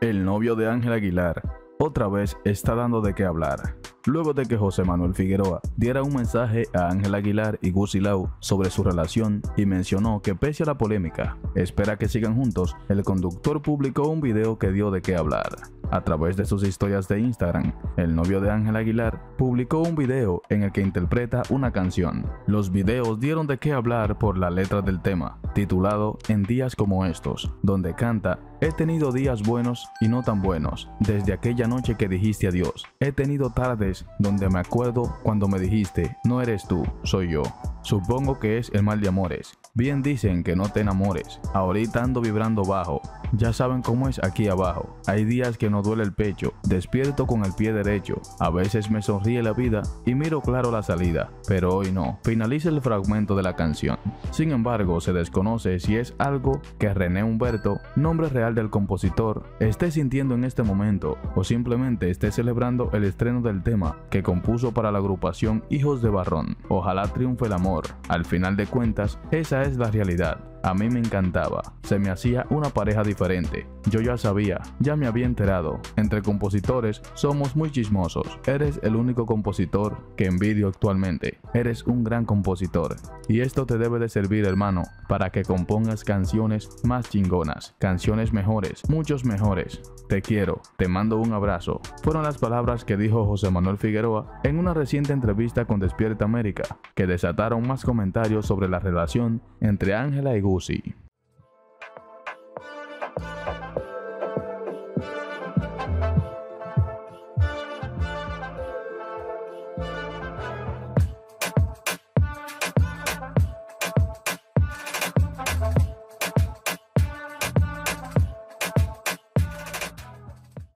El novio de Ángela Aguilar otra vez está dando de qué hablar, luego de que José Manuel Figueroa diera un mensaje a Ángela Aguilar y Gussy Lau sobre su relación y mencionó que pese a la polémica, espera que sigan juntos, el conductor publicó un video que dio de qué hablar. A través de sus historias de Instagram, el novio de Ángela Aguilar publicó un video en el que interpreta una canción. Los videos dieron de qué hablar por la letra del tema, titulado En días como estos, donde canta: he tenido días buenos y no tan buenos, desde aquella noche que dijiste adiós. He tenido tardes donde me acuerdo cuando me dijiste, no eres tú, soy yo. Supongo que es el mal de amores. Bien dicen que no te enamores. Ahorita ando vibrando bajo. Ya saben cómo es aquí abajo. Hay días que no duele el pecho. Despierto con el pie derecho. A veces me sonríe la vida y miro claro la salida. Pero hoy no. Finaliza el fragmento de la canción. Sin embargo, se desconoce si es algo que René Humberto, nombre real del compositor, esté sintiendo en este momento o simplemente esté celebrando el estreno del tema que compuso para la agrupación Hijos de Barrón. Ojalá triunfe el amor. Al final de cuentas, esa es la realidad. A mí me encantaba, se me hacía una pareja diferente. Yo ya sabía, ya me había enterado. Entre compositores somos muy chismosos. Eres el único compositor que envidio actualmente. Eres un gran compositor. Y esto te debe de servir, hermano, para que compongas canciones más chingonas, canciones mejores, muchos mejores. Te quiero, te mando un abrazo. Fueron las palabras que dijo José Manuel Figueroa en una reciente entrevista con Despierta América, que desataron más comentarios sobre la relación entre Ángela y Gussy.